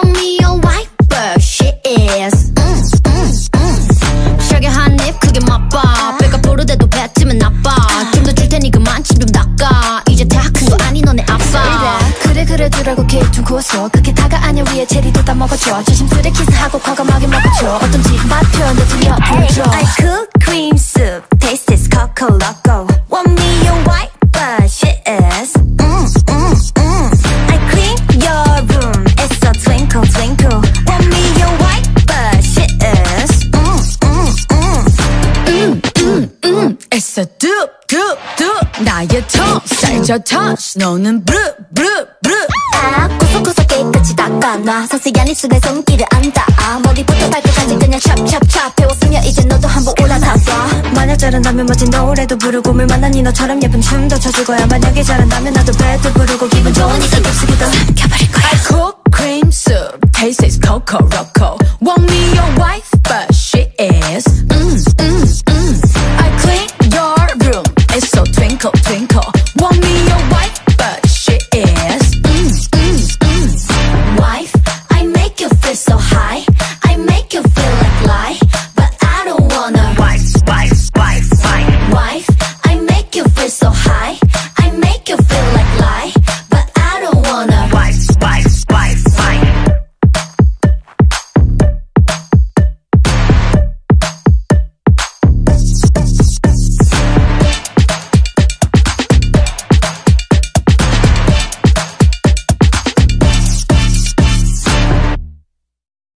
call me a wife, but she is 샥에 한입 크게 맛봐. 배가 부르대도 뱉으면 나빠. 좀 더 줄 테니 그만 침 좀 닦아. 이제 다 큰 거 아니 너네 아빠. 그래 주라고 케이크 두고서 그게 다가 아니야. 위에 체리도 다 먹어줘. 조심스레 키스하고 과감하게 먹어줘. 어떤지 맛 표현도 들려보여줘. I cook cream soup, taste is coco loco. Want me your wife, but she is I clean your room, it's a twinkle twinkle. Want me your wife, but she is it's a doop doop doop. 나의 톤, 살짝 touch, 너는 blue blue blue. 아, 구석구석 깨끗이 닦아놔. 섬세한 입술에 손길을 안 닿아. 머리부터 발끝까지 그냥 찹찹찹. 배웠으면 이제 너도 한번 올라타봐. 만약 잘한다면 멋진 노래도 부르고 물 만나니 너처럼 예쁜 춤도 춰주고야. 만약에 잘한다면 나도 배도 부르고 기분 좋으니까 급식이도 삼켜버릴 거야. I cook cream soup, taste is coco roco.